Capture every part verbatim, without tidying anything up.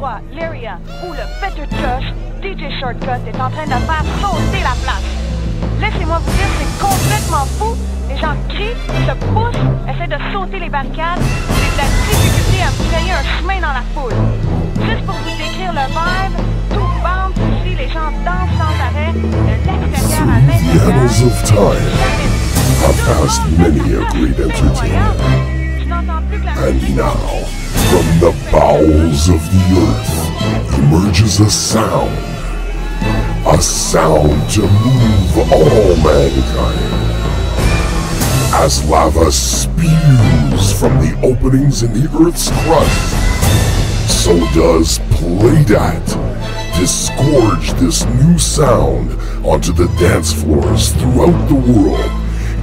trois, l'Area, où le fêteux de coche, D J Shortcut, est en train de faire sauter la place. Laissez-moi vous dire, c'est complètement fou. Les gens crient, se poussent, essaient de sauter les barricades. C'est de la difficulté à me créer un chemin dans la foule. Juste pour vous décrire le vibe, tout bande ici, les gens dansent sans arrêt, de l'extérieur à l'intérieur. I passed many a great entertainment, and now, from the bowels of the earth, emerges a sound, a sound to move all mankind. As lava spews from the openings in the earth's crust, so does Playdat disgorge this new sound onto the dance floors throughout the world,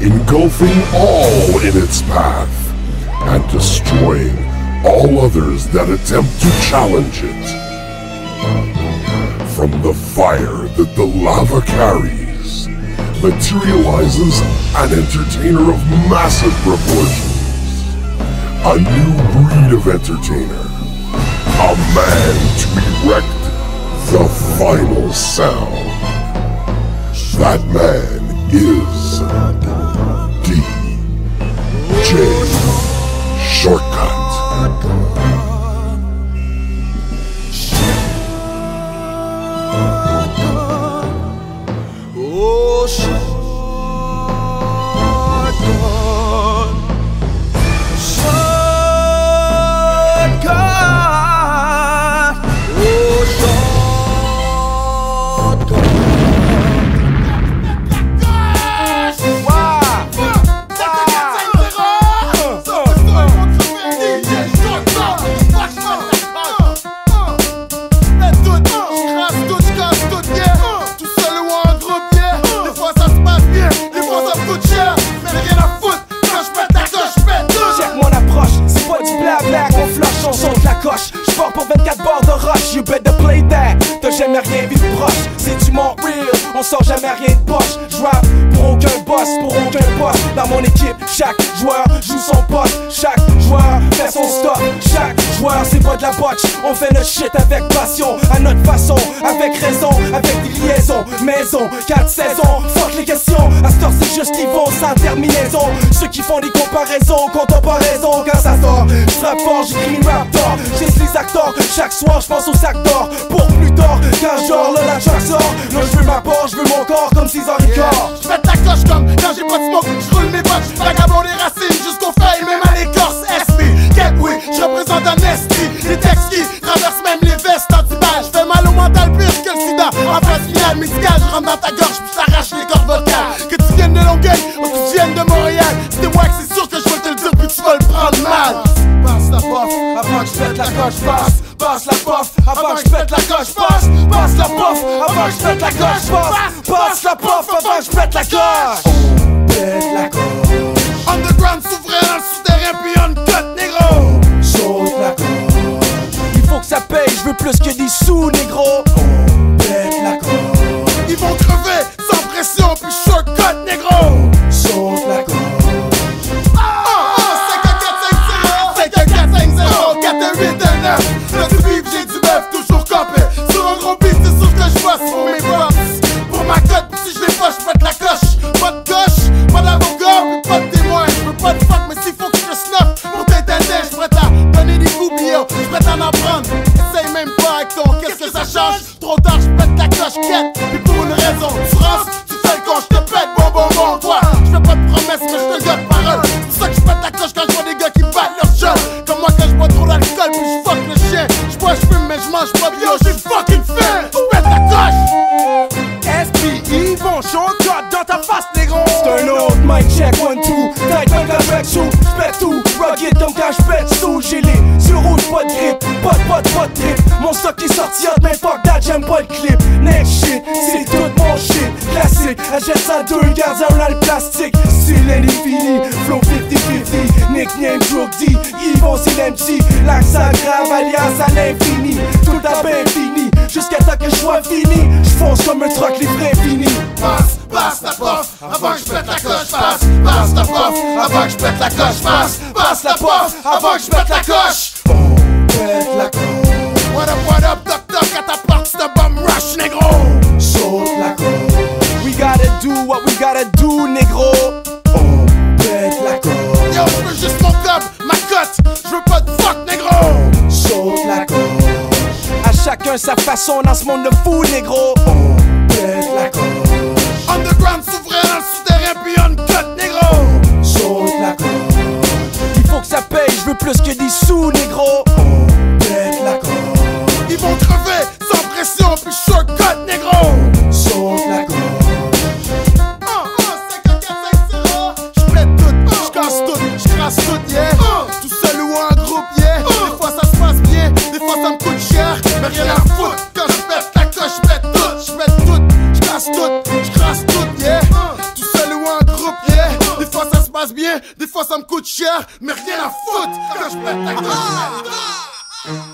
engulfing all in its path, and destroying all others that attempt to challenge it. From the fire that the lava carries, materializes an entertainer of massive proportions, a new breed of entertainer, a man to erect the final sound. That man is D J Shortcut. J'pars pour vingt-quatre bars de rush, you better play that. T'as jamais rien vu de proche, c'est du monde real, on sort jamais rien de poche. J'rappe pour aucun boss, pour aucun poste. Dans mon équipe, chaque joueur joue son poste, chaque joueur fait son stop, chaque joueur c'est pas de la botch. On fait le shit avec passion, à notre façon, avec raison, avec des liaisons, maison, quatre saisons. Fuck les questions, à ce temps c'est juste qu'ils vont sans terminaison. Ceux qui font des comparaisons, comparaison quand ça sort, j'rappe fort, j'écris rap d'or. Les acteurs, chaque soir j'pense au sac d'or. Pour plus tard, quand genre là la track sort, là j'veux ma part, j'veux mon corps comme six ans yeah. Je fais de la cloche comme quand j'ai pas de smoke, j'roule mes bottes, vagabond les racines jusqu'aux feuilles, même à l'écorce. S P, Gateway, j'représente un esprit. Les textes qui traversent même les vestes anti-bas. J'fais mal au mental pire que le sida. En phase finale, médicale, j'rentre dans ta gorge puis j'arrache les cordes vocales. Que tu viennes de Longueuil ou que tu viennes de Montréal, c'était wack, c'est sûr que j'veux te le dire puis tu vas le prendre mal. Avant que j'pète la coche, passe, passe la pof. Avant que j'pète la coche, passe, passe la pof. Avant que j'pète la coche, passe, passe la pof. Avant que j'pète la coche, on pète la coche. Underground souverain, souterrain puis on cut, négro. Saute la coche. Il faut que ça paye, j'veux plus que des sous, négro. On pète la coche. Ils vont crever sans pression puis Shortcut, négro. Saute la coche. Trop tard, j'pète la cloche, quête, puis pour une raison. Tu rasses, tu fais le con, j'te pète, bon bon bon, toi. J'fais pas de promesses, mais j'te gars de parole. C'est ça que j'pète la cloche quand j'vois des gars qui battent leur jeu. Comme moi quand j'bois trop d'alcool, puis j'fuck le chien. J'bois, j'fume, mais j'mange pas bio, j'ai fucking faim. J'pète la cloche. S P I, bon Shortcut dans ta face, négro. C'est un autre mic check, one, two. Tight, bang, la back, shoot. J'pète tout, rugged, donc quand j'pète sous, j'ai les yeux rouges, pas de grippe, pas de, pas de, pas de grippe. Mon stock qui sortit, mais fuck that, j'aime pas le clip. Next shit, c'est tout mon shit. Classique, achète ça deux, garde ça dans le plastique. Style indéfini, flow fifty fifty. Nickname Drug D, Yvon c'est l'M G. L'accent grave, alliance à l'infini. Tout à ben fini, jusqu'à temps que je sois fini. J'fonce comme un truck, les frais finis. Passe, passe la pof, avant que j'pète la coche. Passe, passe la pof, avant que j'pète la coche. Passe, passe la pof, avant que j'pète la coche. On pète la coche. What up, what up, duck, duck at the box, the bum rush, negro. So flaco. We gotta do what we gotta do, negro. On pète la corde. Yo, je veux juste mon club, ma cote. Je veux pas de fuck, negro. So flaco. À chacun sa façon dans ce monde de fou, negro. On pète la corde. Underground souverain dans le souterrain, puis on cut, negro. So flaco. Il faut que ça paye, je veux plus que des sous, negro. Ils vont crever sans pression, puis shortcut, négro. Sauf la corde. un, un, cinq, quatre, cinq, zéro. J'plète tout, j'casse tout, j'crasse tout, yeah. Tout seul ou en groupe, yeah. Des fois ça se passe bien, des fois ça me coûte cher, mais rien à foutre. Quand j'pète la coche, j'pète tout, j'pète tout, j'casse tout, j'crasse tout, yeah. Tout seul ou en groupe, yeah. Des fois ça se passe bien, des fois ça me coûte cher, mais rien à foutre. Quand j'pète la coche.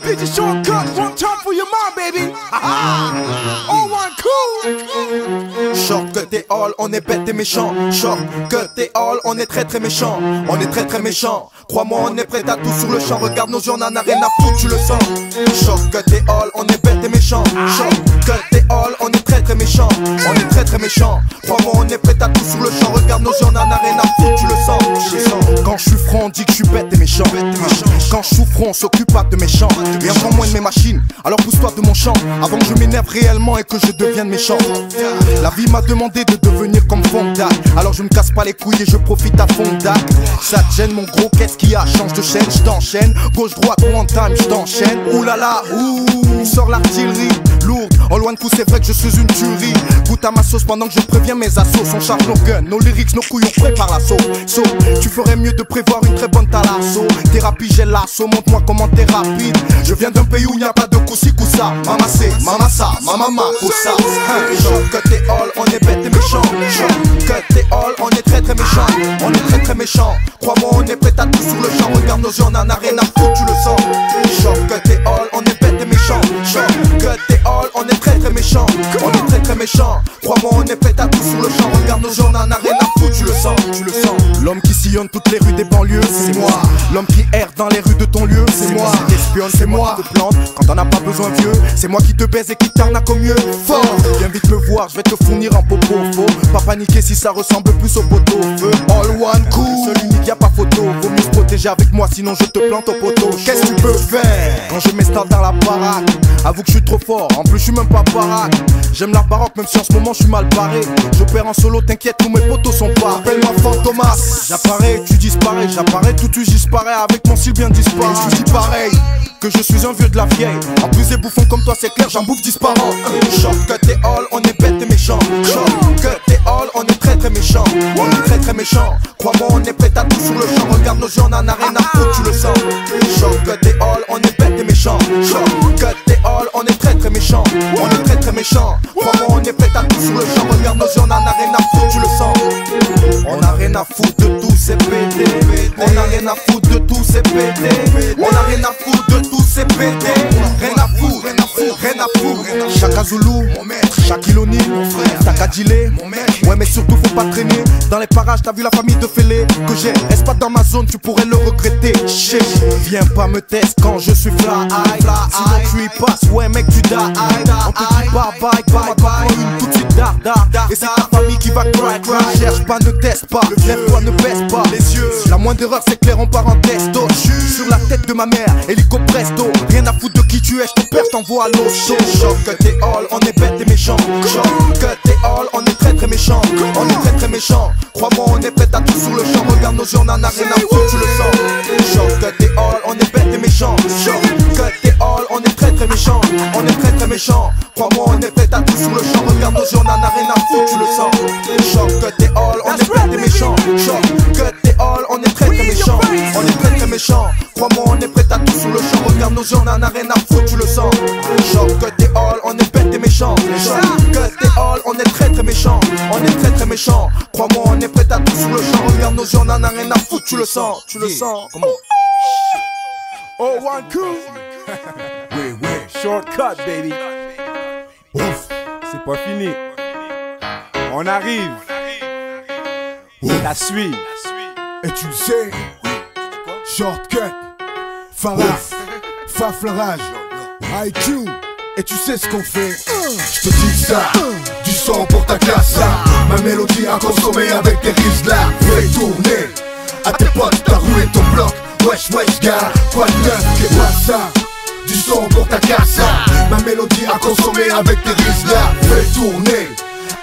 D J Shortcut, one time for your mom, baby. Ah oh, one cool. Shortcut et all, on est bête et méchant. Shortcut et all, on est très très méchant. On est très très méchant. Crois-moi, on est prêt à tout sur le champ. Regarde nos yeux, on en a rien à foutre, tu le sens. Shortcut et all, on est bête et méchant. Shortcut et all, on est très très méchant. On est très très méchant. Crois-moi, on est prêt à tout sur le champ. Regarde nos yeux, on en a rien à foutre, tu le sens, tu le sens. Quand je suis franc, on dit que je suis bête et méchant. Quand je souffre, on s'occupe pas de méchant. Mais encore moins de mes machines, alors pousse-toi de mon champ avant que je m'énerve réellement et que je devienne méchant. La vie m'a demandé de devenir comme Fonda, alors je me casse pas les couilles et je profite à Fonda. Ça te gêne mon gros, qu'est-ce qu'il y a? Change de chaîne, je t'enchaîne, gauche, droite, one time, je t'enchaîne. Oulala, ouh, sort l'artillerie lourde, en loin de coup c'est vrai que je suis une tuerie. Goûte à ma sauce pendant que je préviens mes assos. On charge nos guns, nos lyrics, nos couilles, on prépare l'assaut. So, tu ferais mieux de prévoir une très bonne talasso. Thérapie, j'ai l'assaut, montre-moi comment t'es rapide. Je viens d'un pays où il n'y a pas de coussi coussa. Mama c'est, mama ça, mama ma coussa. Shortcut et all, on est bête et méchant. Shortcut et all, on est très très méchant. On est très très méchant. Crois-moi, on est prêt à tout sur le champ. Regarde nos yeux, on en a rien à foutre, tu le sens. Shortcut et all, on est bête et méchant. Shortcut et all, on est très très méchant. On est très très méchant. Crois-moi, on est prêt à tout sur le champ. Regarde nos yeux, on en a rien à foutre, tu le sens, tu le sens. L'homme qui sillonne toutes les rues des banlieues, c'est moi. L'homme qui erre dans les rues de ton lieu, c'est moi. C'est moi qui te plante quand t'en as pas besoin, vieux. C'est moi qui te baise et qui t'arnaque au mieux. Fort, viens vite me voir, je vais te fournir en popo. Faux, pas paniquer si ça ressemble plus au poteau. Feu, all one cool, seul unique, y'a pas photo. Vaut mieux se protéger avec moi, sinon je te plante au poteau. Qu'est-ce que tu peux faire quand je m'installe dans la baraque? Avoue que je suis trop fort, en plus je suis même pas baraque. J'aime la baroque, même si en ce moment je suis mal barré. J'opère en solo, t'inquiète, tous mes potos sont pas. Appelle-moi Fantomas, j'apparais, tu disparais. J'apparais, tout tu disparais, avec mon style bien disparu. Je suis pareil que je suis un vieux de la vieille. En plus des bouffons comme toi c'est clair, j'en bouffe disparant. Shortcut et all, on est bête et méchant. Shortcut et all, on est très très méchant. On est très très méchant. Crois-moi, on est prêt à tout sur le champ. Regarde nos gens, on en a rien à foutre, tu le sens. Shortcut et all, on est bête et méchant. Shortcut et all, on est très très méchant. On est très très méchant. Crois-moi, on est prêt à tout sur le champ. Regarde nos gens, on en a rien à foutre, tu le sens. On a rien à foutre de tous ces pédés. On a rien à foutre de tous ces pédés. On a rien à foutre de tous ces pédés. Rien à foutre, rien à foutre, rien à foutre. Chaka Zulu, mon maître. Shaquille O'Neal, mon frère. Takadjilé, mon maître. Ouais, mais surtout faut pas traîner dans les parages, t'as vu la famille de Félé que j'ai. Est-ce pas dans ma zone, tu pourrais le regretter. Chez, viens pas me test quand je suis fly. Sinon tu y passes, ouais mec tu die. On te dit bye bye bye bye. Tout de suite dar dar. Et c'est ta famille qui va cry cry. Cherche pas, ne teste pas, lève-toi, ne baisse pas les yeux. La moindre erreur c'est clair, on part en testo. Sur la tête de ma mère, hélico presto. Rien à foutre de qui tu es, je te perds, t'envoie à l'osso. Shortcut et all, on est bête et méchant. Shortcut et all, on est très très méchant. On est très très méchant. Crois-moi, on est prêt à tout sur le champ. Regarde nos yeux, on en a rien à foutre, tu le sens. Shortcut et all, on est bête et méchant. Shortcut et all, on est très très méchant. On est très très méchant. Crois-moi, on est prêt à tout sur le champ. Regarde nos yeux, on en a rien à foutre, tu le sens. Shortcut et all, on est bête et méchant. Shortcut et all, on est très très méchant. On est très très méchant. Crois-moi, on est prêt à tout sur le champ. Regarde nos yeux, on en a rien à foutre, tu le sens. Shortcut et all, on est bête et méchant. Shortcut et all, on est très très méchant. On est très très méchant. Crois-moi, on est prêt à tout sur le champ. Regarde nos yeux, on en a rien à foutre, tu le sens, tu le sens. Oh one cool. Oui oui, shortcut baby. Ouf, c'est pas fini. On arrive. La suite. Et tu le sais, shortcut. Faraf, Faf Larage. I Q, et tu sais ce qu'on fait. Je te dis ça, du sang pour ta classe. Ma mélodie à consommer avec des riffs là. Fais tourner à tes potes, ta roue et ton bloc. Wesh wesh gars, quoi de neuf, qu'est pas ça? Du sang pour ta classe. Ma mélodie à consommer avec des riffs là. Fais tourner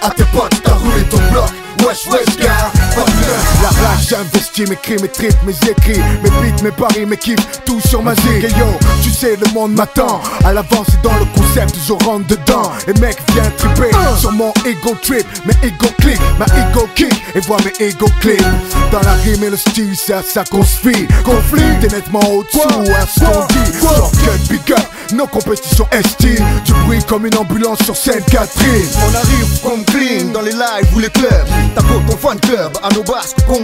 à tes potes, ta roue et ton bloc. Wesh wesh gars, quoi de neuf? La rage, j'investis mes cris, mes tripes, mes écrits, mes beats, mes paris, mes kiffs, tout sur ma zig. Et yo, tu sais le monde m'attend, à l'avance et dans le concept, je rentre dedans. Et mec, viens tripper sur mon ego trip, mes ego click, ma ego kick, et vois mes ego clips. Dans la rime et le style, c'est à ça qu'on se fie. Conflit, t'es nettement au-dessous, à ce qu'on dit. Shortcut, big up, nos compétitions estiment. Tu bruis comme une ambulance sur Sainte-Catherine. On arrive comme clean, dans les lives ou les clubs. T'as beau ton fan club, à nos basques, nos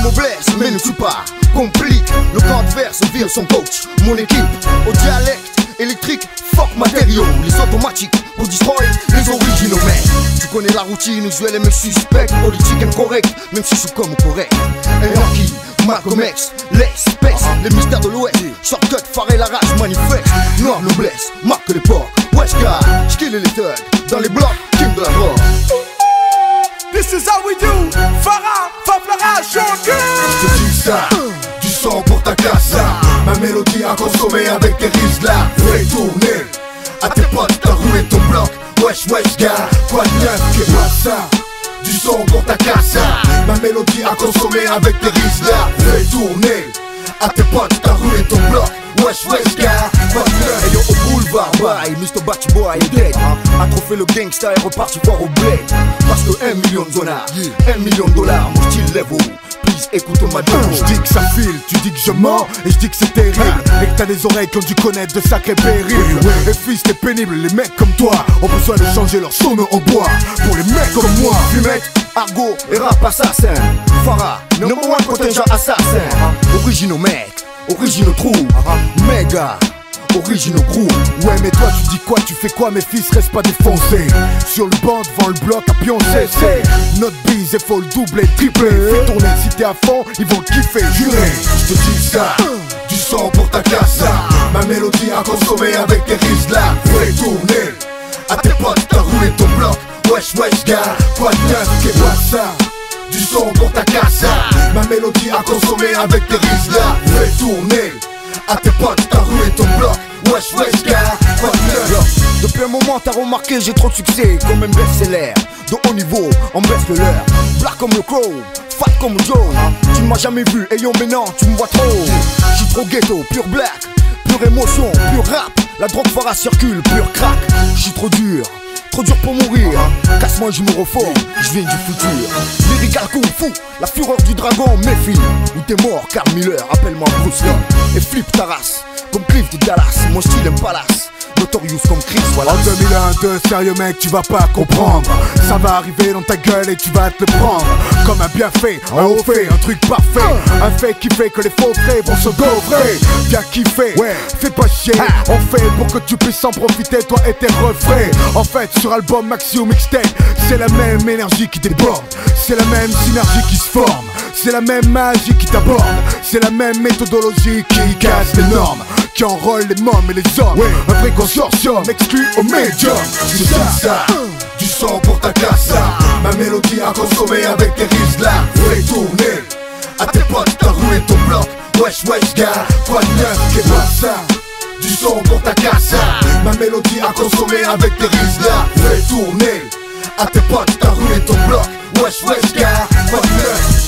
mots blessent mais ne suis pas complique. Le camp adverse vire son coach, mon équipe au dialecte électrique. Fuck matériaux, les automatiques pour destroy les originaux. Mais tu connais la routine usuelle et me suspecte. Politique incorrect, même si je suis comme correct. Et Rocky, Malcolm X, l'espèce, les mystères de l'Ouest. Shortcut, Faf Larage manifeste. Noir noblesse, marque l'époque. Wesh gars, j'kill les thugs dans les blocs, king de la mort. This is how we do, Farah, Faf Larage, Shortcut. Je te dis ça, du sang pour ta classe. Ma mélodie à consommer avec tes riffs là. Fais tourner à tes potes, ta roue et ton bloc. Wesh wesh gars, quoi de neuf, qu'est pas ça? Du sang pour ta classe. Ma mélodie à consommer avec tes riffs là. Fais tourner à tes potes, ta roue et ton bloc. Wesh wesh gars, quoi de neuf? Hey yo, au boulevard, bye, mister Batch Boy est dead. A trop fait le gangsta et reparti voir au bled. Parce que un million de dollars, un million de dollars, mon style lève haut. Écoute ma dame, je dis que ça file, tu dis que je mens et je dis que c'est terrible. Et que t'as des oreilles qui ont dû connaître de sacrés périls. Et fils t'es pénible, les mecs comme toi ont besoin de changer leur somme en bois. Pour les mecs comme moi, fumette, argot et rap assassin. Farah, number one contingent assassin. Originaux mec, originaux trou, méga originaux groupe. Ouais mais toi tu dis quoi, tu fais quoi mes fils, reste pas défoncé. Sur le banc devant le bloc à pioncer. C'est notre bise et faut le doubler, tripler. Fais tourner si t'es à fond, ils vont kiffer, jurer. Je te dis ça, du sang pour ta classe. Ma mélodie à consommer avec tes riffs là. Fais tourner à tes potes, t'as roulé ton bloc. Wesh wesh gars, quoi de neuf, qu'est pas ça? Du sang pour ta classe. Ma mélodie à consommer avec tes riffs là. Fais tourner à tes potes, ta roue et ton bloc. Wesh wesh gars, quoi de neuf? Depuis un moment t'as remarqué j'ai trop de succès. Comme un best-seller de haut niveau, on baisse le leur. Black comme le crow, fat comme le jaune. Tu ne m'as jamais vu, et yo maintenant tu me vois trop. J'suis trop ghetto, pure black, pure émotion, pure rap. La drogue Farah circule, pure crack. J'suis trop dur, trop dur pour mourir. Casse-moi je me reforme, je viens du futur. Lyrical Kung Fu, la fureur du dragon, méfie. Ou t'es mort, Carl Miller, appelle-moi Bruce Lee. Et flip ta race, comme Cliff de Dallas. Mon style un palace, notorious comme Chris, voilà. En deux mille un, deux, sérieux mec, tu vas pas comprendre. Ça va arriver dans ta gueule et tu vas te le prendre. Comme un bienfait, un haut fait, un truc parfait. Un fait qui fait que les faux frais vont se gaufrer. Viens kiffer, ouais, fais pas chier. On fait pour que tu puisses en profiter, toi et tes refrains. En fait, sur album, maxi ou mixtape, c'est la même énergie qui déborde. C'est la même synergie qui se forme. C'est la même magie qui t'aborde. C'est la même méthodologie qui casse les normes, qui enrôle les mômes et les hommes. Un vrai consortium exclu au médium. C'est ça, du sang pour ta classe. Ma mélodie à consommer avec tes riffs là. Fais tourner à tes potes, t'as roulé ton bloc. Wesh wesh gars, quoi de neuf, qu'est pas ça? Du sang pour ta classe. Ma mélodie à consommer avec tes riffs là. Fais tourner à tes potes, t'as roulé ton bloc. Wesh wesh gars, quoi de neuf?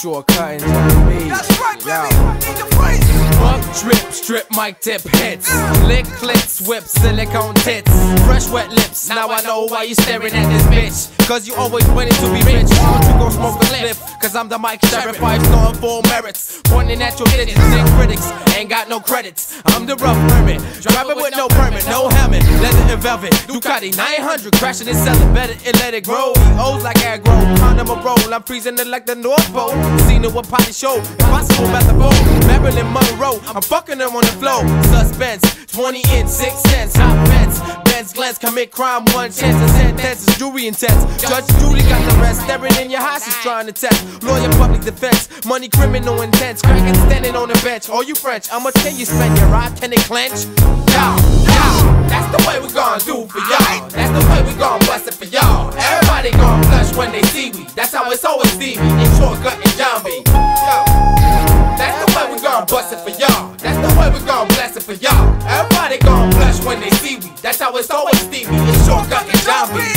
Sure. nothing's on me. That's right, baby. Need the praise. Buck drip, strip mic tip hits. Lick clips, whip silicone tits. Fresh wet lips. Now I know why you staring at this bitch. Cause you always wanted to be rich. Won't you go smoke a clip? Cause I'm the mic sheriff. Five star full merits. Pointing at your digits. Sick critics. Ain't got no credits. I'm the rough permit. Driving with no permit, no helmet. Leather and velvet. Ducati nine hundred. Crashing and selling better and let it grow. O's like aggro. Pound them a roll. I'm freezing it like the North Pole. Seen it with Potty Show. Impossible at the bowl. Marilyn Monroe. I'm fucking her on the floor. Suspense. twenty inch, six cents. Hot fence. Benz glance. Commit crime. One chance. A sentence is jury intense. Judge Judy got the rest. Staring in your hostage trying to test. Lawyer public defense. Money criminal intense. Cracking standing on the bench. All you French. How much can you spend? Your rod can it clench? Y'all, y'all. That's the way we gon' do for y'all. That's the way we gon' bust it for y'all. Everybody gon' flush when they see we. That's how it's always Stevie and Shortcut and Zombie. That's the way we gon' bust it for y'all. That's the way we gon' bless it for y'all. Everybody gon' flush when they see we. That's how it's always Stevie and Shortcut and Zombie.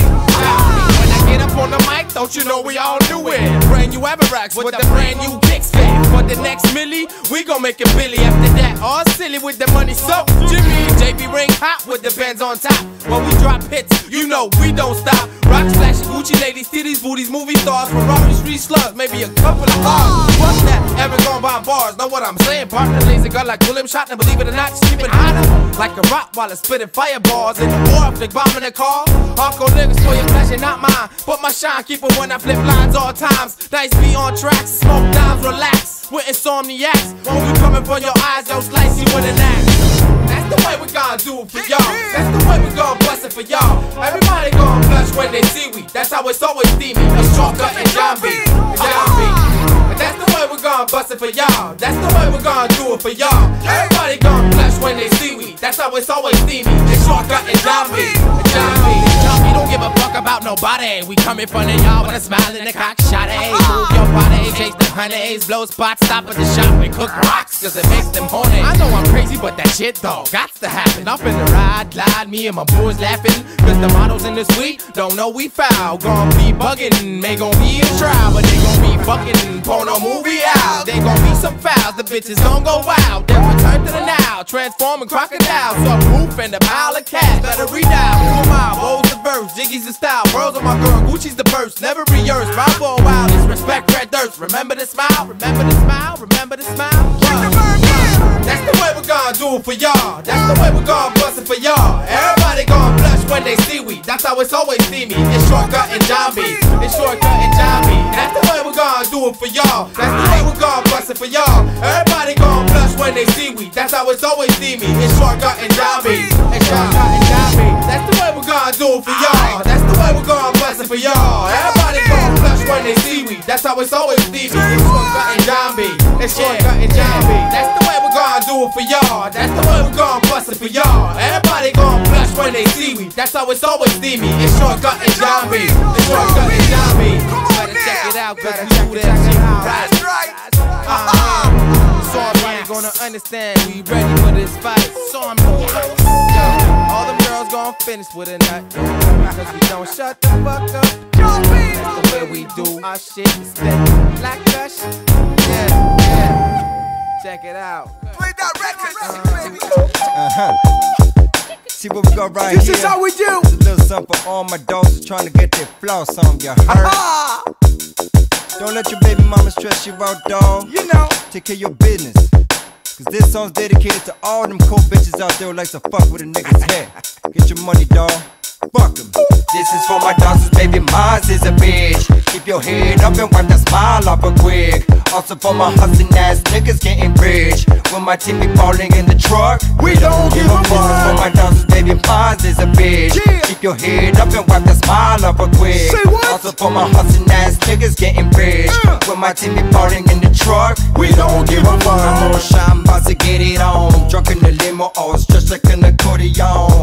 On the mic, don't you know we all do it? Brand new Aberracks with, with the, the brand new kicks fit. For the next milli, we gon' make it Billy. After that, all silly with the money so Jimmy and J B ring hot with the Benz on top. When we drop hits, you know we don't stop. Rock slash Gucci ladies, titties, booties, movie stars, Ferrari street slugs, maybe a couple of bars. What's that? Ever gone by bars? Know what I'm saying? Partner laser gun like William Shatner. Believe it or not, she's been hotter like a rock while it's spitting fireballs in the war. Flick bomb in the car. Hardcore lyrics for your pleasure, not mine. But my shine, keep it when I flip lines all times. Nice be on tracks, smoke dimes, relax. With insomniacs, when we coming for your eyes, yo, slice you with an axe. That's the way we gon' do it for y'all. That's the way we gon' bust it for y'all. Everybody gon' flush when they see we. That's how it's always steamy. It's Shortcut and Zombie. That's the way we gon' bust it for y'all. That's the way we gon' do it for y'all. Everybody gon' flush when they see we. That's how it's always steamy. It's Shortcut and Zombie. Don't give a fuck about nobody. We come in front of y'all with a smile and a cock shot. Ayy, move your body, chase the honeys, blow spots, stop at the shop and cook rocks, cause it makes them horny. I know I'm crazy, but that shit though, gots to happen. Up in the ride, glide, me and my boys laughing, cause the models in the suite don't know we foul. Gon' be bugging, may gon' be in trial, but they gon' be fucking porno movie out. They gon' be some fouls, the bitches don't go wild. Then return to the now, transforming crocodiles, subwoof and a pile of cash, better redial. Who am I? Woes the verse. Jiggy's the style, world's on my girl, Gucci's the purse. Never be yours, ride for a while, it's respect, red thirst. Remember the smile, remember the smile, remember the smile. Wow. That's the way we gon' do it for y'all. That's the way we gon' bust it for y'all. Everybody gon' blush when they see we. That's how it's always steamy. It's Shortcut and Zombie. It's Shortcut and Zombie. That's the way we gon' do it for y'all. That's the way we gon' bust it for y'all. Everybody gon' blush when they see we. That's how it's always steamy. It's Shortcut and Zombie. It's Shortcut and Zombie. That's the way we gon' do it for y'all. That's the way we're gonna bless it for y'all. Everybody gon' flush when they see we. That's how it's always Stevie. It's Shortcut and Zombie. It's Shortcut and Zombie. That's the way we're gonna do it for y'all. That's the way we're gonna bless it for y'all. Everybody gon' flush when they see we. That's how it's always Stevie. It's Shortcut and Zombie. It's Shortcut and Zombie. Better check it out, cause we do that shit. That's right. So I'm really gonna understand. We ready for this fight. So I'm gonna all them girls gon' finish with a nut, cause we don't shut the fuck up. That's the way we do our shit, steady like us. Yeah, yeah. Check it out. Play that record. Uh-huh. See what we got right here. This is how we do. It's a little something for all my dogs trying to get their floss on, you heard? Don't let your baby mama stress you out, dog. You know, take care of your business. Cause this song's dedicated to all them cold bitches out there who likes to fuck with a nigga's head. Get your money, dawg. Fuck em. This is for my dancers, baby. Mine is a bitch. Keep your head up and wipe that smile off real quick. Also for my hustling ass niggas getting rich. When my team be balling in the truck, we don't give a fuck. This is for my dancers, baby. Mine is a bitch. Yeah. Keep your head up and wipe that smile off real quick. Say what? Also for my hustling ass niggas getting rich. Uh. When my team be balling in the truck, we don't give a fuck. I'm on shine, bout to get it on. Drunk in the limo, all stretched like an accordion.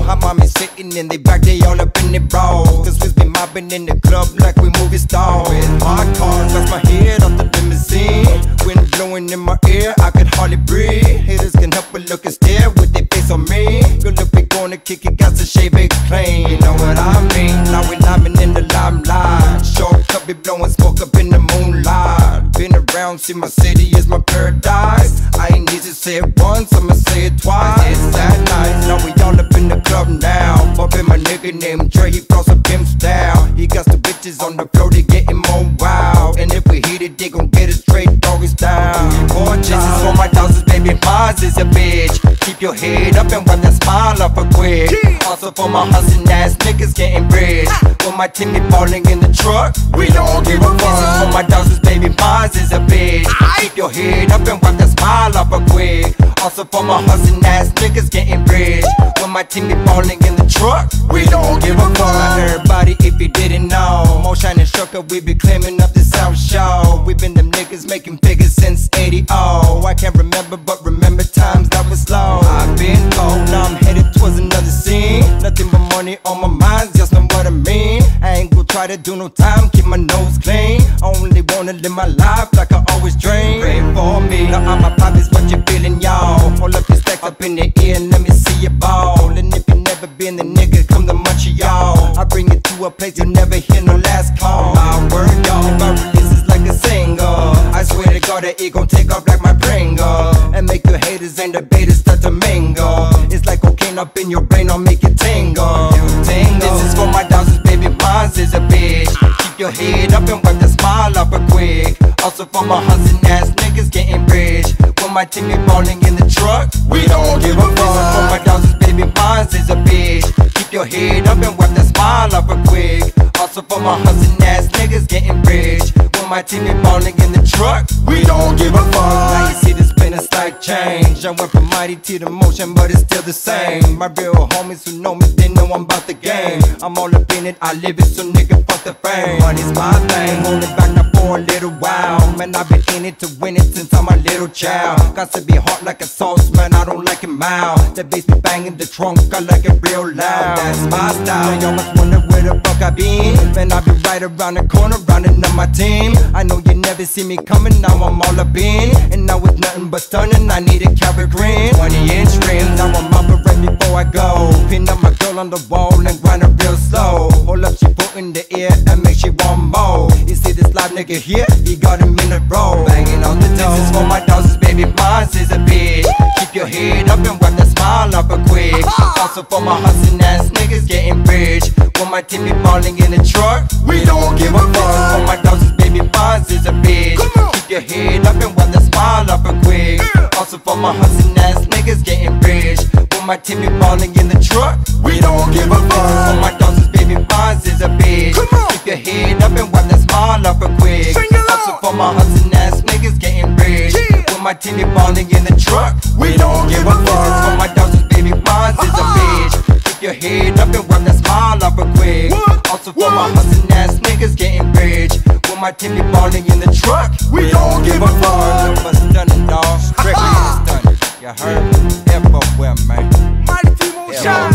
How mommy sitting in the back, they all up in the bro. Cause we's been mobbing in the club like we movie stars. With my car, that's my head off the limousine. Wind blowing in my ear, I could hardly breathe. Haters can help but look and stare with their face on me. Good look, we gonna kick it, got to shave it clean. You know what I mean? Now we're climbing in the limelight. Shortcut be blowing smoke up in the moonlight. Been around See, my city is my paradise. I ain't need to say it once, I'ma say it twice. It's that night, now we all up in the club now. Bumpin' my nigga named Dre, he throws some pimps down. He got the bitches on the floor, they gettin' more wild. And if we hit it, they gon' get it straight, dog is down. Four chances for my thousands, baby, mine's is a bitch. Keep your head up and wipe that smile up a quick. Also for my hustling ass niggas getting rich. For my team, they falling in the truck, we don't give a fuck. For my thousands, baby, mine's is a bitch. Keep your head up and wipe that smile off a quick. Also for my hustling ass niggas getting rich. When my team be falling in the truck, we don't give a fuck. Everybody, if you didn't know, Moshine and Shortcut, we be claiming up the South Shore. We been them niggas making figures since eighty. Oh, I can't remember, but remember times that was slow. I've been cold, now I'm headed towards another scene. Nothing but money on my mind, just know what I mean. I ain't gon' try to do no time, keep my nose clean. Only wanna live my life like I always dream. Pray for me, now all my pockets, what you feeling, y'all? Hold up your stack up in the ear, let me see you ball. And if you never been the nigga, come to Montreal. I bring it to a place you'll never hear no last call. My word, y'all, my release is like a single. I swear to God that it gon' take off like my Pringle, and make your haters and debaters start to mingle. It's like cocaine up in your brain, I'll make it tingle. This is for my thousands, baby, mine's is a bitch. Keep your head up and wipe that smile off a quick. Also for my hustling ass niggas getting rich. When my team be balling in the truck, we don't give a fuck. For my thousands, baby, mine's is a bitch. Keep your head up and wipe that smile off a quick. Also for my hustling ass niggas getting rich. When my team be balling in the truck, we don't give a fuck. Now you see this been a slight change. I went from mighty to the motion, but it's still the same. My real homies who know me, they know I'm about the game. I'm all up in it, I live it, so nigga fuck the fame. Money's my thing, only back now for a little while. Man, I've been in it to win it since I'm a little child. Got to be hot like a sauce, man, I don't like it mild. That bass be banging the trunk, I like it real loud. That's my style, y'all must wonder where the fuck I been. Man, I be right around the corner, rounding up my team. I know you never see me coming, now I'm all up in. And now it's nothing but stunning, I need a carrot green. twenty inch rims, now I'm up and ready before I go. Pin up my girl on the wall and grind her real slow. Hold up, she put in the air and make she want more. You see this live nigga here, he got him in a row. Banging on the door. This is for my thousands, baby, mine's is a bitch. Keep your head up and wipe that smile off a quick. Also for my hustling ass niggas getting rich. When my team be balling in the truck, we don't give a fuck. For my thousands, baby, mine's is a bitch. Keep your head up and wipe that smile off a quick. Also for my hustling ass niggas getting rich. When my team be balling in the truck, we don't give a fuck. For my thousands, baby, mine's is a bitch. Keep your head up and wipe that smile off a quick. Also for my hustling ass niggas getting rich. When my team be balling in the truck, we don't give a fuck. For my thousands, baby, mine's is a bitch. Keep your head up and wipe that smile off a quick. Also for my hustling ass niggas getting rich. When my team be balling in the truck, we don't give a fuck. We're stunning, dawg. Strictly stunning. You heard me? Everywhere, man. Mighty Team Moshine.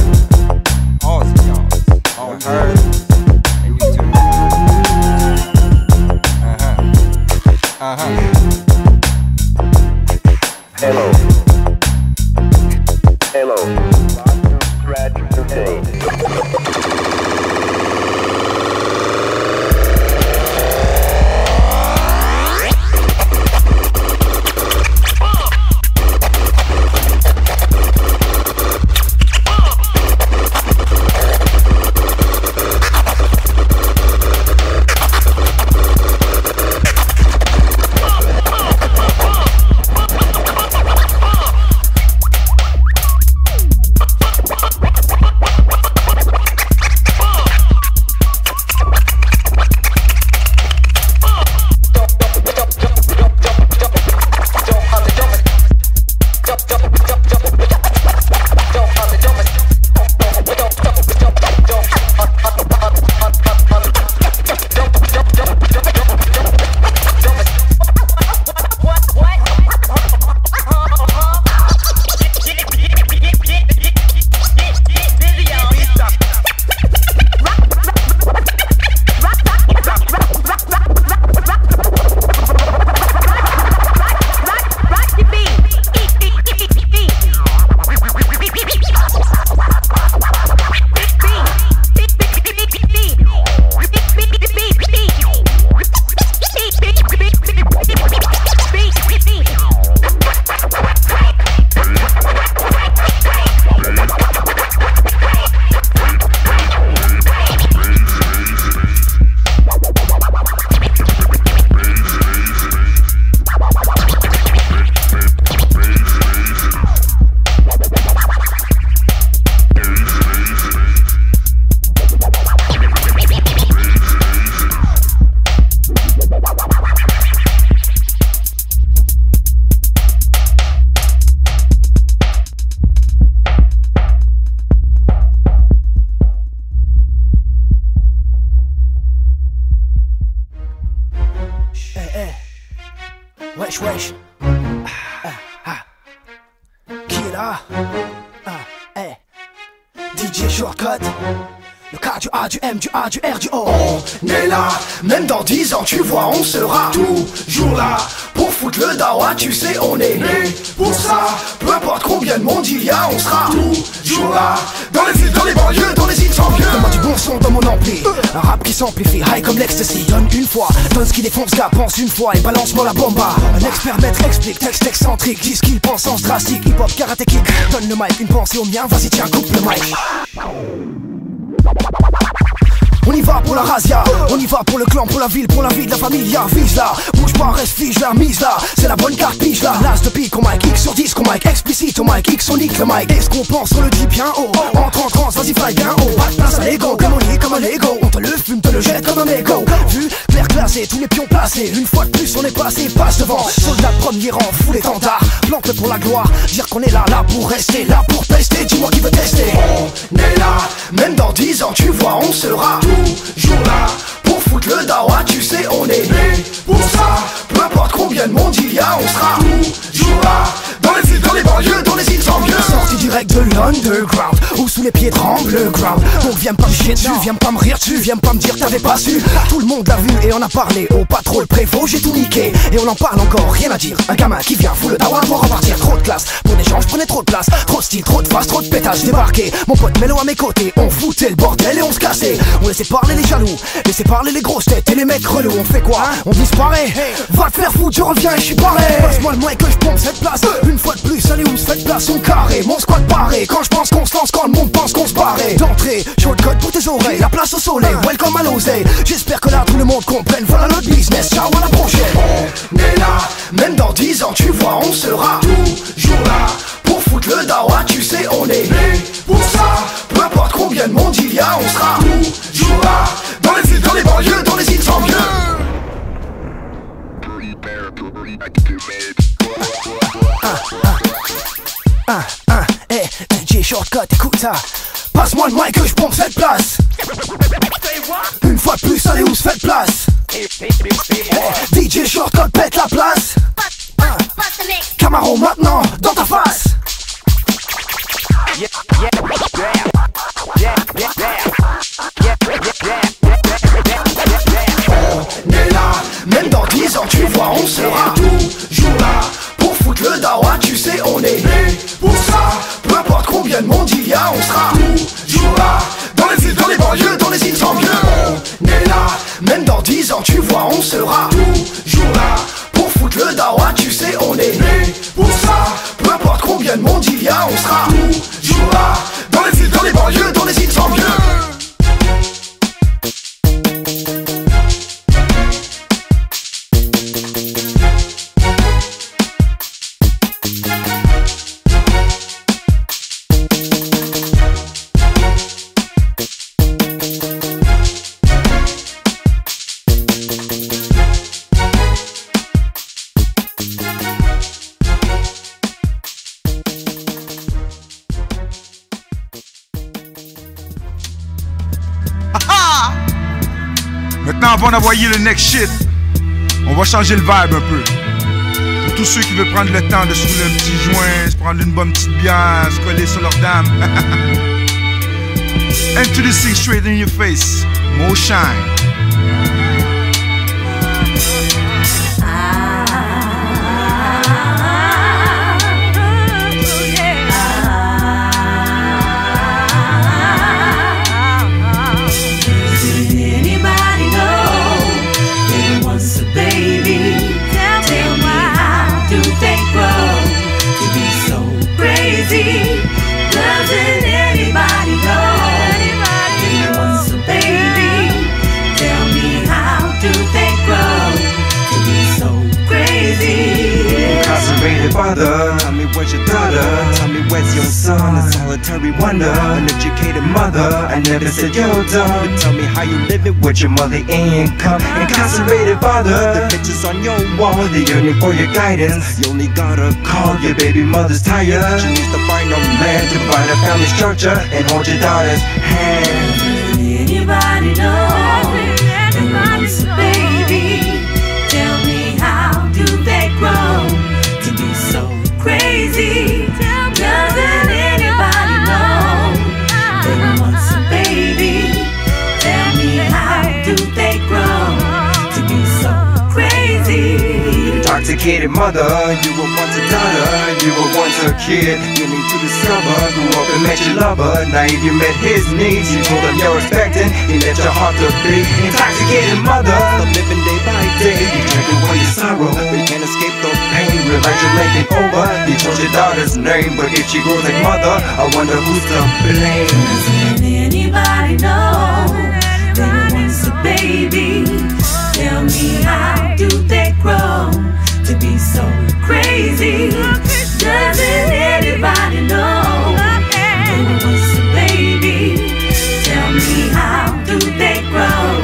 All y'all. All heard. And you too. Uh-huh. Uh-huh. Hello. Hello. Scratch today. wesh wesh. Ah, ah. Qui est là? Ah, hey. D J Shortcut. Le K, du A, du M, du A, du R, du O. On est là, même dans dix ans tu vois on sera toujours là pour foutre le dawa, tu sais on est né pour ça. Peu importe combien de monde il y a, on sera toujours là. Dans les villes, dans les banlieues, dans les îles sans vieux. Comment du bon son dans mon ampli, un rap qui s'amplifie, high comme l'ecstasy. Donne une fois, donne ce qui défonce, gars, pense une fois et balance-moi la bomba. Un expert maître explique, texte excentrique, dis ce qu'il pense en drastique. Hip hop, karaté kick, donne le mic, une pensée au mien, vas-y tiens, coupe le mic. On y va pour la razzia, on y va pour le clan, pour la ville, pour la vie de la famille, y'a vise là. Bouge pas, reste fige, la mise là, c'est la bonne carte, pige là. L'as de pique, on mic, X sur dix, on mic, explicite, on mic, X on nique le mic. Est-ce qu'on pense, on le dit bien haut, entre en transe, vas-y fly bien haut. Pas de place à l'ego, comme on y est, comme un Lego. On te le fume, te le jette comme un mégot. Vu, clair, classé, tous les pions placés. Une fois de plus, on est passé, passe devant. Soldat premier rang, fou l'étendard, plante pour la gloire. Dire qu'on est là, là pour rester, là pour tester, dis-moi qui veut tester. On est là, même dans dix ans, tu vois, on sera toujours là pour foutre le dawa, tu sais on est né pour ça. Peu importe combien de monde il y a, on sera toujours là. Dans les villes, dans les banlieues, dans les îles sans vieux. Sorti direct de l'underground ou sous les pieds tremble le ground. Donc viens pas me chier dessus, viens pas me rire dessus, viens pas me dire t'avais pas su. Tout le monde l'a vu et on a parlé, au patron, le prévôt, j'ai tout niqué. Et on en parle encore, rien à dire. Un gamin qui vient fout le dawa pour repartir. Trop de classe, pour des gens je prenais trop de place. Trop de style, trop de face, trop de pétage. Débarqué, mon pote Mélo à mes côtés, on foutait le bordel et on se cassait. On laissait parler les jaloux, laissez parler les grosses têtes et les mecs relous. On fait quoi, hein? On disparaît. Hey, va te faire foutre, je reviens et je suis barré. Passe-moi le mic que je pompe cette place. euh. Une fois de plus, allez où se fait place, on carré. Mon squat barré, quand je pense qu'on se lance, quand le monde pense qu'on se barrait. D'entrée, shortcut pour tes oreilles, la place au soleil, uh. welcome à l'oseille. J'espère que là tout le monde comprenne, voilà notre business, ciao à la prochaine. On est là, même dans dix ans tu vois on sera toujours là. Pour foutre le dawa, tu sais on est né pour ça. Peu importe combien de monde il y a, on sera toujours là. Dans les villes, dans les banlieues, dans les îles sans vieux. Hey, D J Shortcut, écoute ça. Passe-moi le mic que je pompe cette place. Une fois de plus, allez où se fait place. Hey, D J Shortcut pète la place. K-Maro maintenant, dans ta face. Yeah, yeah, yeah, yeah, yeah. Tu vois, on sera toujours là pour foutre le dawa, tu sais, on est né pour ça. Peu importe combien de monde il y a, on sera toujours là. Dans les villes, dans les banlieues, dans les îles sans vieux. On est là, même dans dix ans, tu vois, on sera toujours là pour foutre le dawa, tu sais, on est né pour ça. Peu importe combien de monde il y a, on sera toujours là. Dans les villes, dans les banlieues, dans les îles sans vieux. Maintenant, avant d'envoyer le next shit, on va changer le vibe un peu. Pour tous ceux qui veulent prendre le temps de se rouler un petit joint, se prendre une bonne petite bière, se coller sur leur dame. Introducing straight in your face, Moshine. Tell me where's your daughter, tell me where's your son. A solitary wonder, an educated mother. I never said you're dumb, but tell me how you living with your mother income. Incarcerated father, the pictures on your wall, they're yearning for your guidance. You only gotta call, your baby mother's tired. She needs to find a man to find a family structure and hold your daughter's hand. Does anybody know, anybody know, baby? Tell me how do they grow? dedicated mother. You were once a daughter, you were once a kid. Yearning to discover, grew up and met your lover. Now if you met his needs, you told him you're expecting. He left your heart to beat. Intoxicated mother, I'm living day by day. You drink away your sorrow, but you can't escape the pain. Realize you're making over. You told your daughter's name, but if she grows like mother, I wonder who's to blame. Doesn't anybody know that once a baby? Tell me, how do they grow to be so crazy? Doesn't anybody know that once a baby? Tell me, how do they grow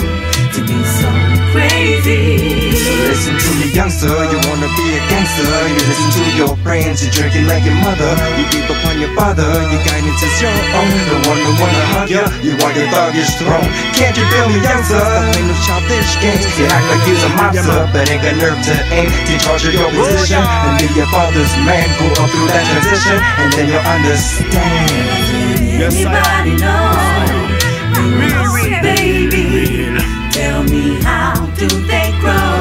to be so crazy? So listen to me, youngster, you wanna be a gangster. You listen to your friends, you drink it like your mother. You keep upon your father, your guidance is your own. The one who wanna hug you, you want your thuggish throne. Can't you feel me, youngster? Stop playing those childish games. You act like you's a mobster, but ain't got nerve to aim. Teach all your position, and be your father's man. Go up through that transition, and then you'll understand. Anybody know, baby? Tell me, how do they grow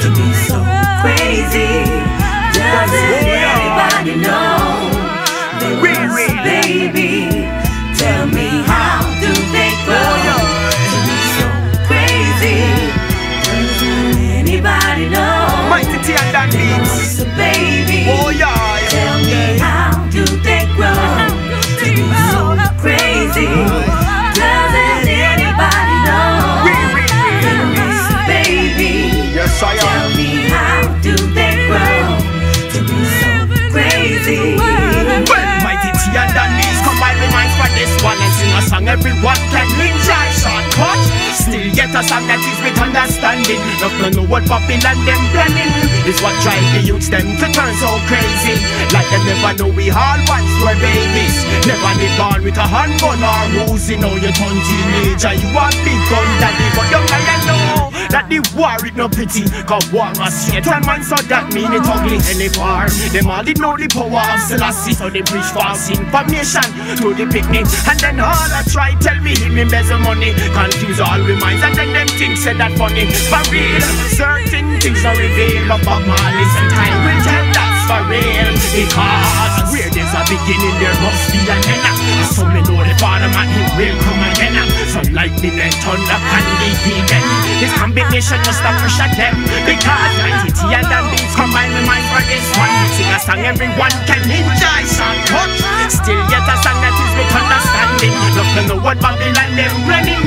to be so crazy? Doesn't anybody know they were a baby? Tell me, how do they grow to be so crazy? Doesn't anybody know they were a baby? Tell me, how do they grow to be so crazy? Doesn't anybody know? Tell me, how do they grow to be so crazy? Mighty T and Danny's combined with mine for this one. And sing a song everyone can enjoy. Shortcut, still yet a song that is with understanding. Not to know what Babylon them planning is what drive the youths them to turn so crazy. Like they never know we all once were babies. Never be born with a handgun or woozy. Now you're turn teenager, you are big gun daddy. But you can't know that the war it no pity. Cause war a Satan man, so that mean it ugly. And they war, them all did know the power of Selassie. So they preach false information to the picnic. And then all I try tell me him embezzle money. Confuse all we minds and then them things said that funny. For real, certain things are revealed about malice. And time will tell that's for real. Because where there's a beginning there must be an end. So we know the father man he will come again. So lightning and thunder can be hidden. His combination must have pressure them. Because ninety and the beats combine with mine for this one. Sing a song everyone can enjoy. Shortcut, still yet a song that is with understanding. Love to know what Babylon them running.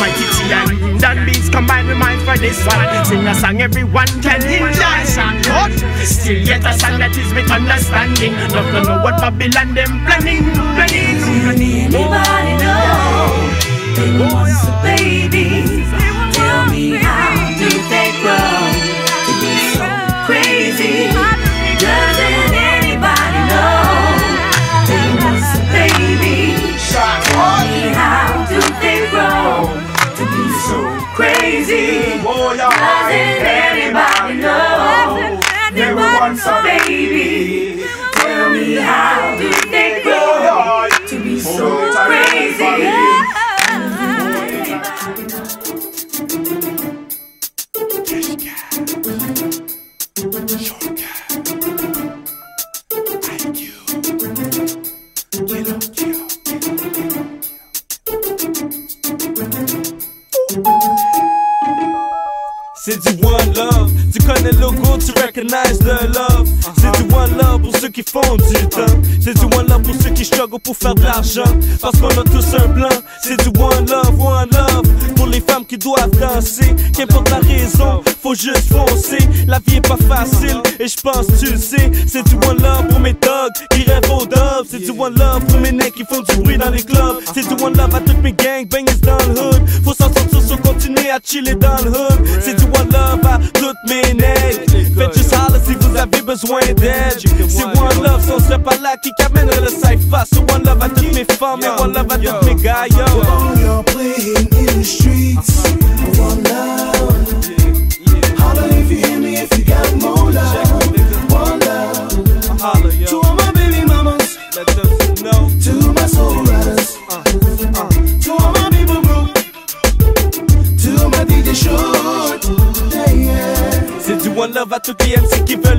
Mighty T and the beats combine with mine for this one. Sing a song everyone can enjoy. Shortcut, still yet a song that is with understanding. Love to know what Babylon them planning. Planning, planning. Anybody know they once a baby? Tell me, how do they grow to be so crazy? Doesn't anybody know they once a baby? Tell me, how do they grow to be so crazy? Doesn't anybody know they once a baby? Tell me, how do they grow to be so crazy? C'est du one love, tu connais le logo, tu recognize le love. C'est du one love pour ceux qui font du temps. C'est du one love pour ceux qui struggle pour faire de l'argent. Parce qu'on a tous un plan. C'est du one love, one love pour les femmes qui doivent danser. Qu'importe la raison, faut juste foncer. La vie est pas facile et je pense tu le sais. C'est du one love pour mes thugs qui rêvent au dub. C'est du one love pour mes nègres qui font du bruit dans les clubs. C'est du one love à toutes mes gangs, bangers dans le hood. Faut s'en sortir sur continuer à chiller dans le hood. C'est du one love à toutes mes nègres. Faites juste holler si vous avez besoin d'aide. C'est one love, si on serait pas là, qui amènerait le cypher. C'est one love à toutes mes femmes et one love à tous mes gars. Yo. We are playing in the streets. One love. Holler if you hear me, if you got more love. One love. To all my baby mamas. To my soul brothers. To all my people bro. To my D J Shortcut. C'est du one love à toutes les M C qui veulent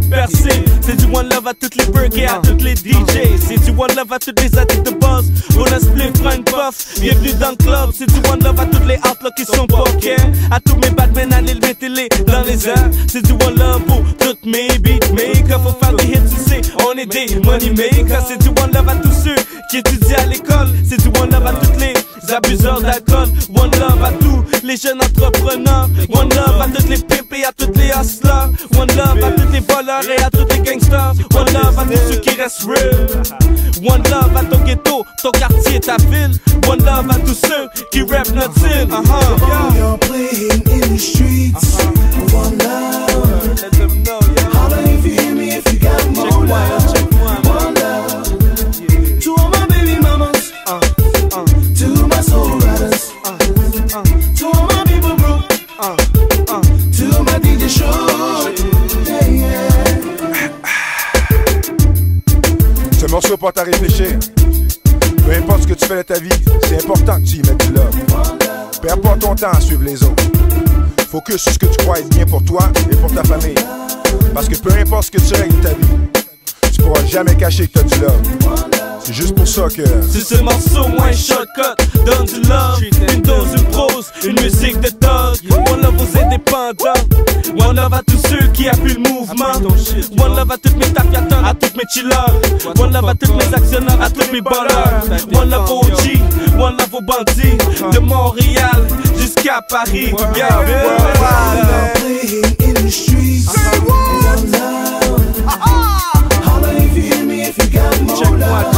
one love à toutes les burgers, à toutes les D Js. C'est du one love à toutes les addicts de buzz. On a split, prends une puff, bienvenue dans le club. C'est du one love à toutes les outlets qui sont poker. À tous mes Batman, allez le mettez-les dans les airs. C'est du one love pour toutes mes beatmakers. Faut faire des hits, tu sais, on est des money makers. C'est du one love à tous ceux qui étudient à l'école. C'est du one love à toutes les abuseurs d'alcool. One love à tous les jeunes entrepreneurs. One love à toutes les pimps et à toutes les hustlers. One love à toutes les voleurs et à toutes les gangsters. One love à tous ceux qui restent real. One love à ton ghetto, ton quartier, ta ville. One love à tous ceux qui rappent notre île. Uh-huh. Y'all playing in the streets. One love. Let them know, yeah. Holla if you hear me, if you got more love. One love. To all my baby mamas. Uh, uh. To my soul riders. Uh, uh. To all my people, bro. Uh, uh. To my D J Shortcut. Yeah, yeah. Ce morceau porte à réfléchir. Peu importe ce que tu fais de ta vie, c'est important que tu y mettes du love. Peu importe ton temps à suivre les autres. Focus sur ce que tu crois être bien pour toi et pour ta famille. Parce que peu importe ce que tu règles de ta vie, tu pourras jamais cacher que tu as du love. C'est juste pour ça que c'est ce morceau, moi un shortcut, donne du love. Une dose, une prose, une musique de dog. One love aux indépendants. One love à tous ceux qui appuient le mouvement. One love à toutes mes tapiatons, à toutes mes chillers. One love à toutes mes actionnaires, à toutes mes ballers. One love aux O G, one love aux bandits. De Montréal jusqu'à Paris. Yeah, yeah. Playing in the streets. One love. Holla if you hear me, if you got more love.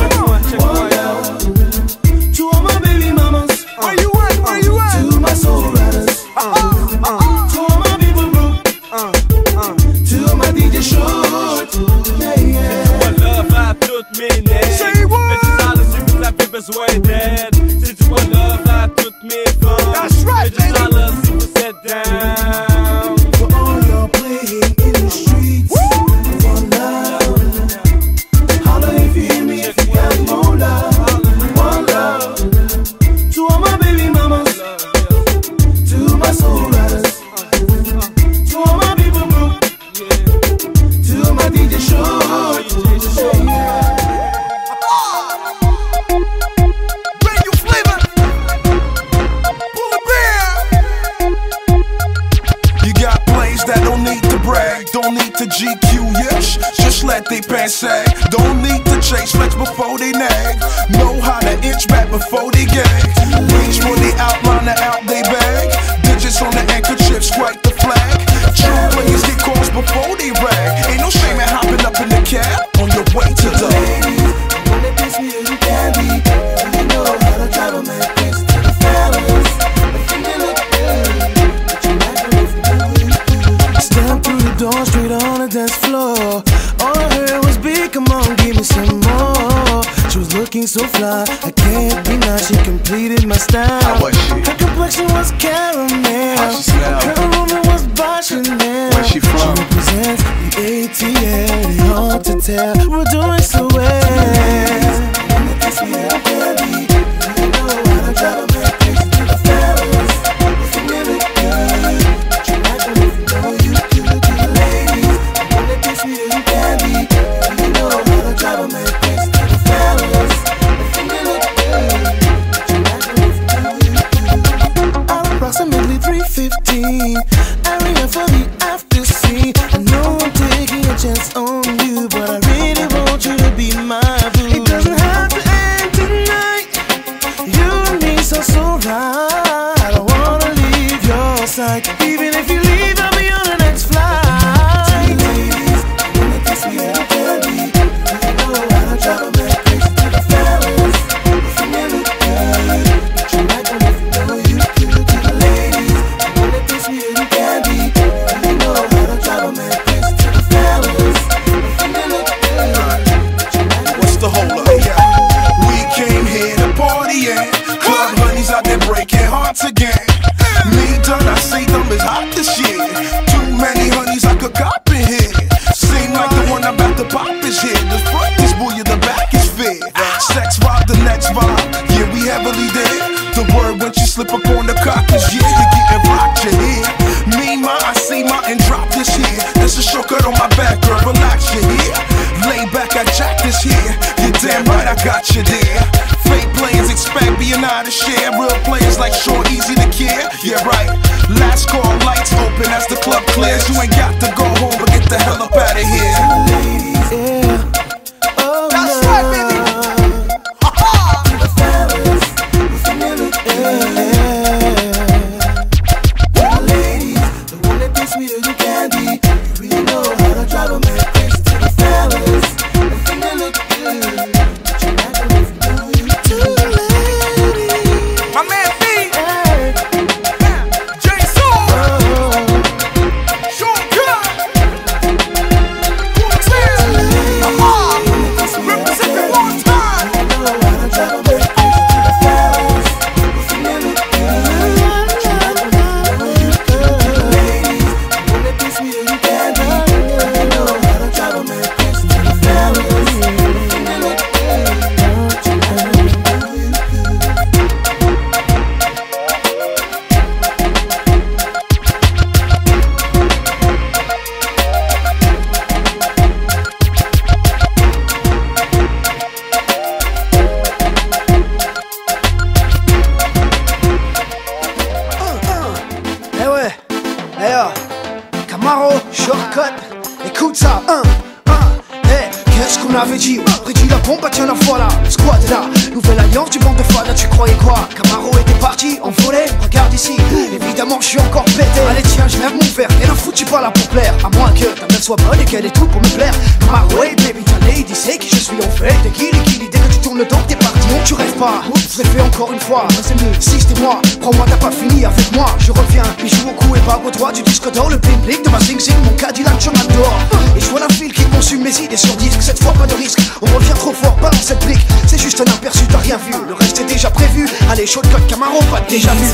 Pop is here, the front is booyah, the back is fit. got you there. Fake players expect me and I to share. Real players like short, easy to care. Yeah, right. Last call, lights open as the club clears. You ain't got to go home, but get the hell up out of here. K-Maro, Shortcut, écoute ça, un, un, hey, qu'est-ce qu'on avait dit? Réduis la bombe, tiens la voilà, squad là, nouvelle alliance du monde de fans, tu croyais quoi? K-Maro était parti, en volée, regarde ici, évidemment je suis encore pété. Allez tiens, je lève mon verre, et la foutue pas là pour plaire, à moins que ta mère soit bonne et qu'elle ait tout pour me plaire. K-Maro, hey baby, ta lady, c'est qui je suis en fait, et qui liquide, dès que tu tournes le temps, t'es parti, non tu rêves pas, je l'ai fait encore une fois, mais c'est mieux, si c'était moi, prends-moi, t'as pas fini avec moi, je reviens, puis joue au cou et pas au droit du disque d'or, le bling bling de ma zing zing, mon Cadillac, je m'adore, et je vois la file qui consume mes idées sur disque, cette fois pas de risque, on revient trop fort, balance cette brique, c'est juste un aperçu, t'as rien vu, le reste est déjà prévu, allez, Shortcut, K-Maro, pas déjà vu.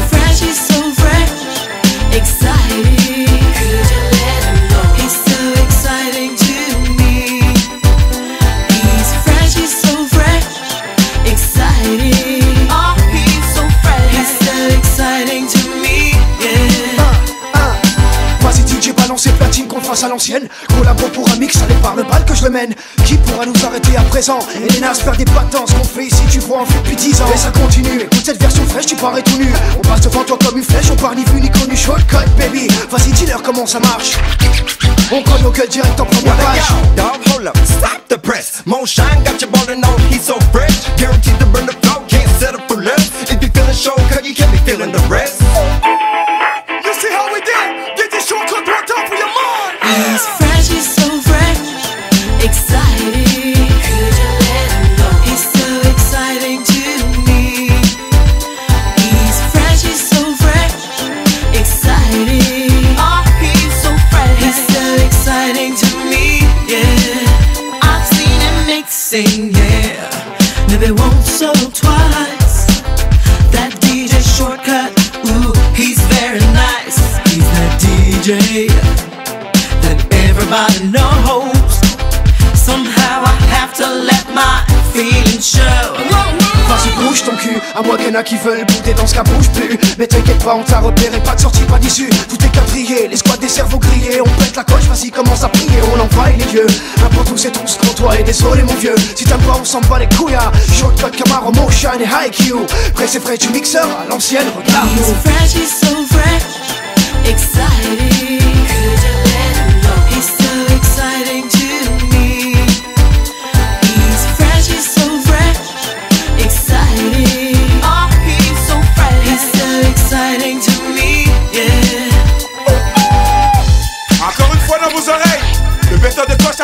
À l'ancienne, collabore pour un mix, allez par le bal que je le mène. Qui pourra nous arrêter à présent? Et les nazes perdent des patins, ce qu'on fait ici, tu vois, on fait depuis dix ans. Et ça continue, écoute cette version fraîche, tu parais tout nu. On passe devant toi comme une flèche, on part ni vu ni connu. Shortcut, baby, vas-y, dis-leur comment ça marche. On cogne nos gueules direct en première page. Dog, hold up, stop the press. Moshine got you ballin' on, he's so fresh. Guaranteed to burn the flow, can't settle for less. If you're feeling Shortcut, you can't be feeling the rest. You see how we did? Get this Shortcut brought up for your mind. He's fresh, he's so fresh, exciting. Could you let him go? He's so exciting to me. He's fresh, he's so fresh, exciting. Oh, he's so fresh, he's so exciting to me. Yeah, I've seen him mixing, yeah, maybe once or twice. That D J Shortcut, ooh, he's very nice. He's that D J everybody knows. Somehow I have to let my feelings show. Vas-y bouge ton cul, à moins qu'il y en a qui veulent bouder dans ce cas bouge plus. Mais t'inquiète pas, on t'a repéré, pas de sortie, pas d'issue. Tout est quadrillé, les squads des cerveaux grillés. On pète la coche, vas-y commence à prier, on envoie les dieux. Un peu tous et tous contre toi et désolé mon vieux. Si t'aimes pas on s'en bat les couilles, Shortcut, K-Maro, Moshine et High Q. Pressé frais du mixeur à l'ancienne, regarde. He's fresh, he's so fresh, exciting.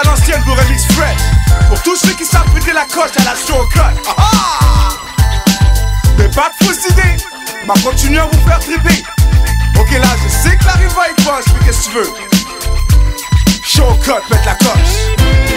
À l'ancienne vous remix fresh. Pour tous ceux qui savent péter la coche à la Shortcut. Ah mais pas de fausses idées, m'a continué à vous faire triper. Ok là je sais que la rive va être moche, mais qu'est-ce que tu veux? Shortcut, pète la coche.